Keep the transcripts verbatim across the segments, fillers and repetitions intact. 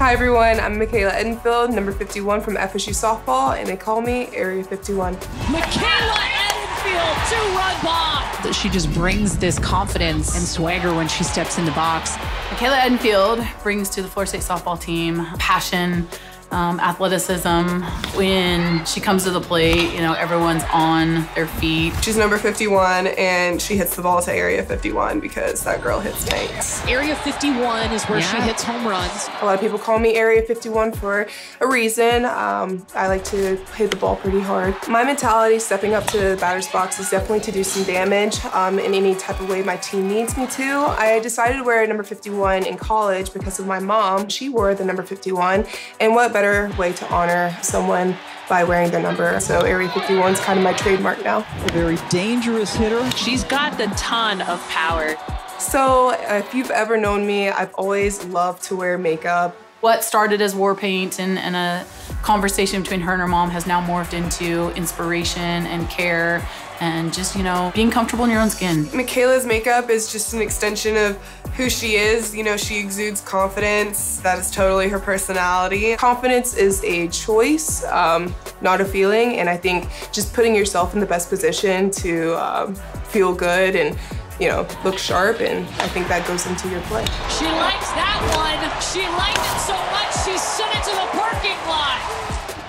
Hi everyone, I'm Michaela Edenfield, number fifty-one from F S U softball, and they call me Area fifty-one. Michaela Edenfield to run bomb. She just brings this confidence and swagger when she steps in the box. Michaela Edenfield brings to the Florida State softball team passion, um, athleticism. When she comes to the plate, you know, everyone's on their feet. She's number fifty-one, and she hits the ball to Area fifty-one because that girl hits tanks. Area fifty-one is where yeah. she hits home runs. A lot of people call me Area fifty-one for a reason. Um, I like to hit the ball pretty hard. My mentality stepping up to the batter's box is definitely to do some damage um, in any type of way my team needs me to. I decided to wear number fifty-one in college because of my mom. She wore the number fifty-one, and what better Better way to honor someone by wearing their number. So Area fifty-one is kind of my trademark now. A very dangerous hitter. She's got the ton of power. So if you've ever known me, I've always loved to wear makeup. What started as war paint and, and a conversation between her and her mom has now morphed into inspiration and care and just, you know, being comfortable in your own skin. Michaela's makeup is just an extension of who she is. You know, she exudes confidence. That is totally her personality. Confidence is a choice, um, not a feeling. And I think just putting yourself in the best position to um, feel good and, you know, look sharp. And I think that goes into your play. She likes that one. She liked it so much, she sent it to the parking lot.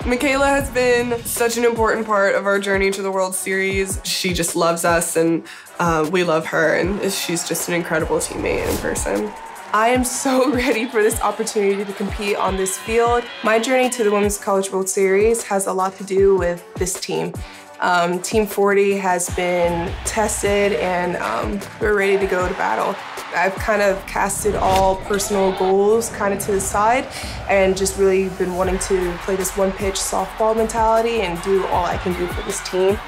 Michaela has been such an important part of our journey to the World Series. She just loves us, and uh, we love her, and she's just an incredible teammate in person. I am so ready for this opportunity to compete on this field. My journey to the Women's College World Series has a lot to do with this team. Um, Team forty has been tested, and um, we're ready to go to battle. I've kind of casted all personal goals kind of to the side and just really been wanting to play this one pitch softball mentality and do all I can do for this team.